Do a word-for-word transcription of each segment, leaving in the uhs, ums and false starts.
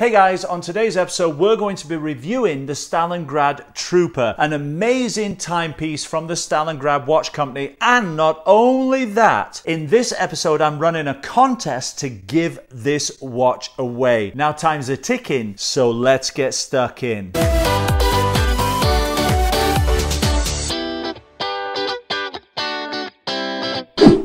Hey guys, on today's episode we're going to be reviewing the Stalingrad Trooper, an amazing timepiece from the Stalingrad Watch Company. And not only that, in this episode I'm running a contest to give this watch away. Now time's a ticking, so let's get stuck in.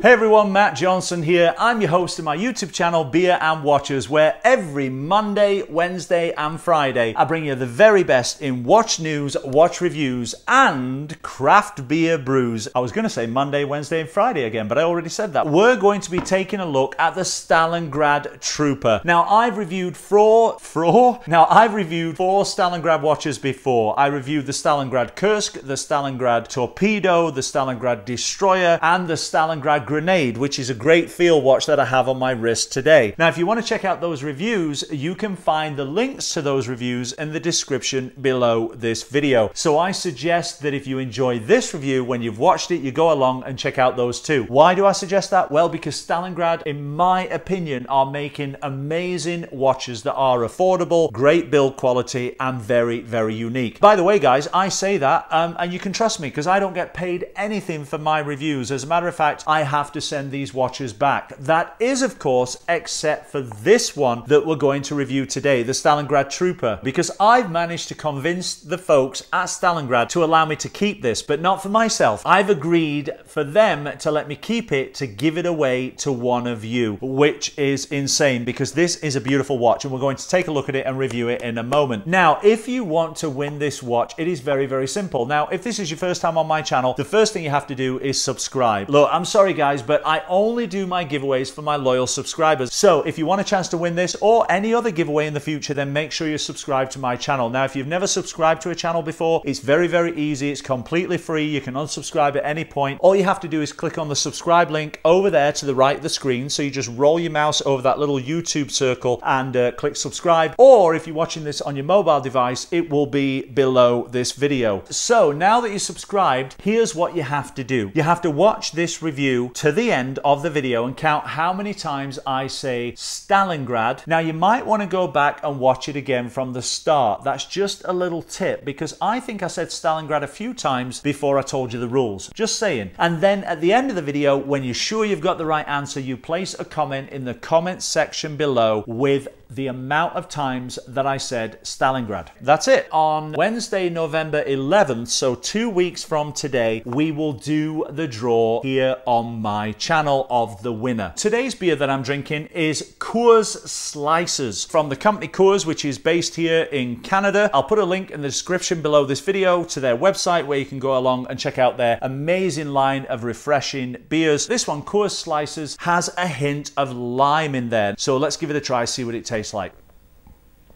Hey everyone, Matt Johnson here. I'm your host of my YouTube channel, Beer and Watches, where every Monday, Wednesday and Friday, I bring you the very best in watch news, watch reviews and craft beer brews. I was going to say Monday, Wednesday and Friday again, but I already said that. We're going to be taking a look at the Stalingrad Trooper. Now, I've reviewed four, four? Now, I've reviewed four Stalingrad watches before. I reviewed the Stalingrad Kursk, the Stalingrad Torpedo, the Stalingrad Destroyer and the Stalingrad Grenade. Grenade, which is a great field watch that I have on my wrist today. Now, if you want to check out those reviews, you can find the links to those reviews in the description below this video. So I suggest that if you enjoy this review, when you've watched it, you go along and check out those too. Why do I suggest that? Well, because Stalingrad, in my opinion, are making amazing watches that are affordable, great build quality, and very, very unique. By the way, guys, I say that, um, and you can trust me because I don't get paid anything for my reviews. As a matter of fact, I have to send these watches back. That is, of course, except for this one that we're going to review today, the Stalingrad Trooper, because I've managed to convince the folks at Stalingrad to allow me to keep this, but not for myself. I've agreed for them to let me keep it to give it away to one of you, which is insane because this is a beautiful watch and we're going to take a look at it and review it in a moment. Now, if you want to win this watch, it is very, very simple. Now, if this is your first time on my channel, the first thing you have to do is subscribe. Look, I'm sorry, guys, guys, but I only do my giveaways for my loyal subscribers. So if you want a chance to win this or any other giveaway in the future, then make sure you subscribe to my channel. Now, if you've never subscribed to a channel before, it's very, very easy. It's completely free. You can unsubscribe at any point. All you have to do is click on the subscribe link over there to the right of the screen. So you just roll your mouse over that little YouTube circle and uh, click subscribe. Or if you're watching this on your mobile device, it will be below this video. So now that you're subscribed, here's what you have to do. You have to watch this review to the end of the video and count how many times I say Stalingrad. Now, you might want to go back and watch it again from the start. That's just a little tip because I think I said Stalingrad a few times before I told you the rules. Just saying. And then at the end of the video, when you're sure you've got the right answer, you place a comment in the comments section below with the amount of times that I said Stalingrad. That's it. On Wednesday, November eleventh, so two weeks from today, we will do the draw here on my channel of the winner. Today's beer that I'm drinking is Coors Slices from the company Coors, which is based here in Canada. I'll put a link in the description below this video to their website where you can go along and check out their amazing line of refreshing beers. This one, Coors Slices, has a hint of lime in there. So let's give it a try, see what it tastes tastes like.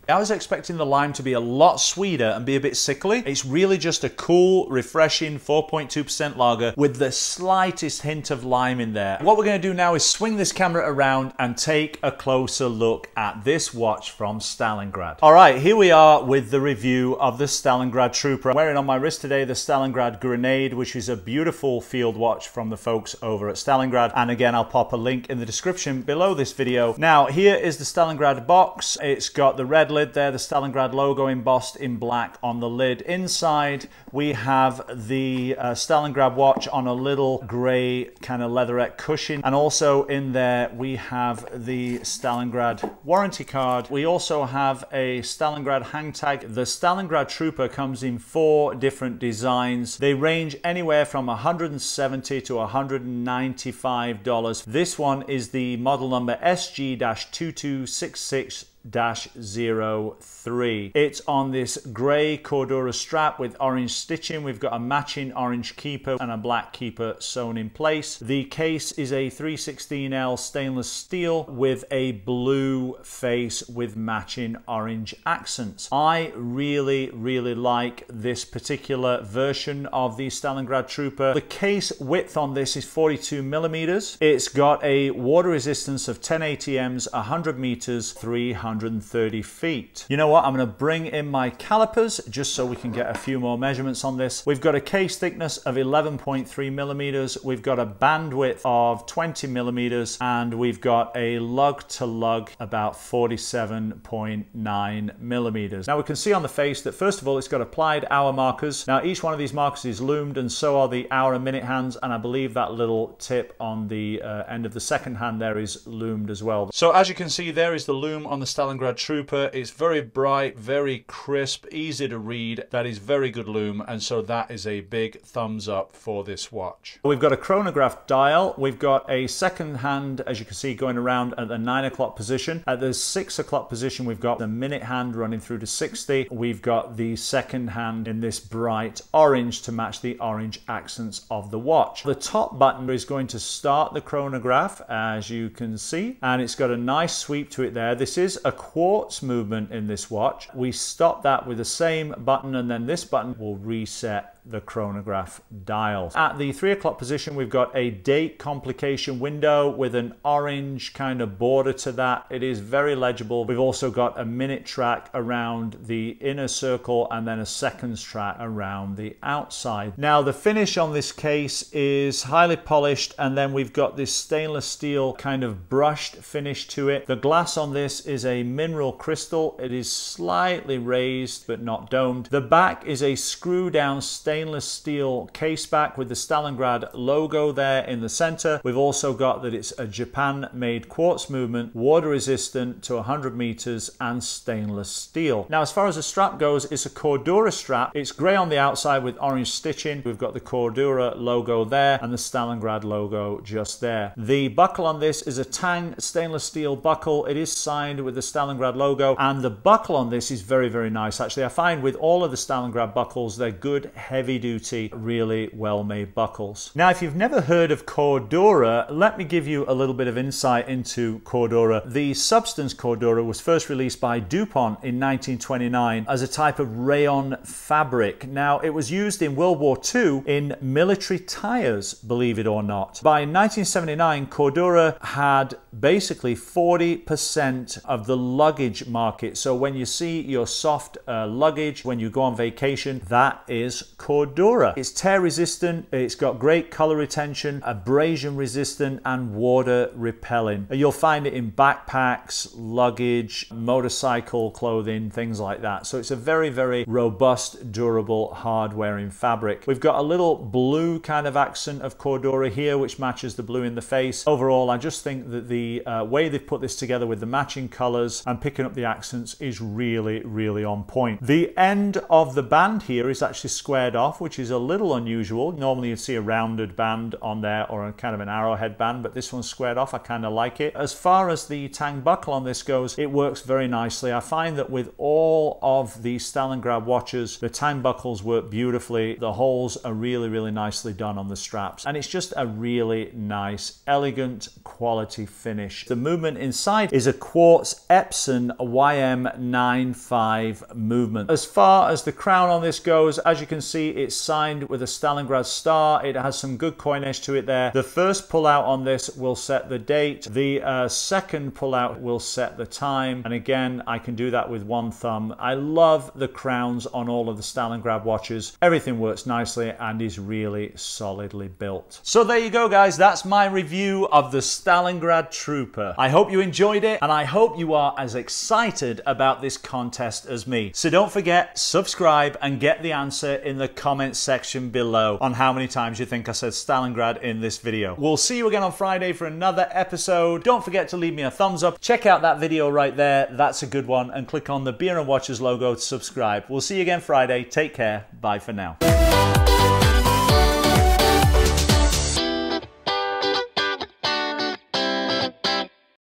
I was expecting the lime to be a lot sweeter and be a bit sickly. It's really just a cool, refreshing four point two percent lager with the slightest hint of lime in there. What we're going to do now is swing this camera around and take a closer look at this watch from Stalingrad. All right, here we are with the review of the Stalingrad Trooper. I'm wearing on my wrist today the Stalingrad Grenade, which is a beautiful field watch from the folks over at Stalingrad. And again, I'll pop a link in the description below this video. Now, here is the Stalingrad box. It's got the red lid there, the Stalingrad logo embossed in black on the lid. Inside we have the uh, Stalingrad watch on a little grey kind of leatherette cushion, and also in there we have the Stalingrad warranty card. We also have a Stalingrad hang tag. The Stalingrad Trooper comes in four different designs. They range anywhere from one hundred seventy dollars to one hundred ninety-five dollars. This one is the model number S G two two six six dash zero three. It's on this grey Cordura strap with orange stitching. We've got a matching orange keeper and a black keeper sewn in place. The case is a three sixteen L stainless steel with a blue face with matching orange accents. I really, really like this particular version of the Stalingrad Trooper. The case width on this is forty-two millimeters. It's got a water resistance of ten A T Ms, one hundred meters, three hundred one hundred thirty feet. You know what? I'm going to bring in my calipers just so we can get a few more measurements on this. We've got a case thickness of eleven point three millimeters. We've got a bandwidth of twenty millimeters, and we've got a lug to lug about forty-seven point nine millimeters. Now we can see on the face that first of all, it's got applied hour markers. Now each one of these markers is loomed, and so are the hour and minute hands, and I believe that little tip on the uh, end of the second hand there is loomed as well. So as you can see, there is the loom on the Stalingrad Trooper. It's very bright, very crisp, easy to read. That is very good loom, and so that is a big thumbs up for this watch. We've got a chronograph dial. We've got a second hand, as you can see, going around at the nine o'clock position. At the six o'clock position, we've got the minute hand running through to sixty. We've got the second hand in this bright orange to match the orange accents of the watch. The top button is going to start the chronograph, as you can see, and it's got a nice sweep to it there. This is a quartz movement in this watch. We stop that with the same button, and then this button will reset the chronograph dial. At the three o'clock position, we've got a date complication window with an orange kind of border to that. It is very legible. We've also got a minute track around the inner circle and then a seconds track around the outside. Now the finish on this case is highly polished, and then we've got this stainless steel kind of brushed finish to it. The glass on this is a mineral crystal. It is slightly raised but not domed. The back is a screw down stainless stainless steel case back with the Stalingrad logo there in the center. We've also got that it's a Japan made quartz movement, water resistant to one hundred meters, and stainless steel. Now as far as the strap goes, it's a Cordura strap. It's gray on the outside with orange stitching. We've got the Cordura logo there and the Stalingrad logo just there. The buckle on this is a Tang stainless steel buckle. It is signed with the Stalingrad logo, and the buckle on this is very, very nice actually. I find with all of the Stalingrad buckles, they're good, heavy duty, really well made buckles. Now if you've never heard of Cordura, let me give you a little bit of insight into Cordura. The substance Cordura was first released by DuPont in nineteen twenty-nine as a type of rayon fabric. Now it was used in World War Two in military tires, believe it or not. By nineteen seventy-nine, Cordura had basically forty percent of the luggage market. So when you see your soft uh, luggage, when you go on vacation, that is Cordura. Cordura. It's tear resistant, it's got great color retention, abrasion resistant, and water repelling. You'll find it in backpacks, luggage, motorcycle clothing, things like that. So it's a very, very robust, durable, hard wearing fabric. We've got a little blue kind of accent of Cordura here, which matches the blue in the face. Overall, I just think that the uh, way they've put this together with the matching colors and picking up the accents is really, really on point. The end of the band here is actually squared off, which is a little unusual. Normally you'd see a rounded band on there or a kind of an arrowhead band, but this one's squared off. I kind of like it. As far as the Tang buckle on this goes, it works very nicely. I find that with all of the Stalingrad watches, the Tang buckles work beautifully. The holes are really, really nicely done on the straps, and it's just a really nice, elegant quality finish. The movement inside is a quartz Epson Y M ninety-five movement. As far as the crown on this goes, as you can see, it's signed with a Stalingrad star. It has some good coinage to it there. The first pullout on this will set the date. The uh, second pullout will set the time. And again, I can do that with one thumb. I love the crowns on all of the Stalingrad watches. Everything works nicely and is really solidly built. So there you go, guys. That's my review of the Stalingrad Trooper. I hope you enjoyed it, and I hope you are as excited about this contest as me. So don't forget, subscribe and get the answer in the comment section below on how many times you think I said Stalingrad in this video. We'll see you again on Friday for another episode. Don't forget to leave me a thumbs up. Check out that video right there. That's a good one. And click on the Beer and Watches logo to subscribe. We'll see you again Friday. Take care. Bye for now.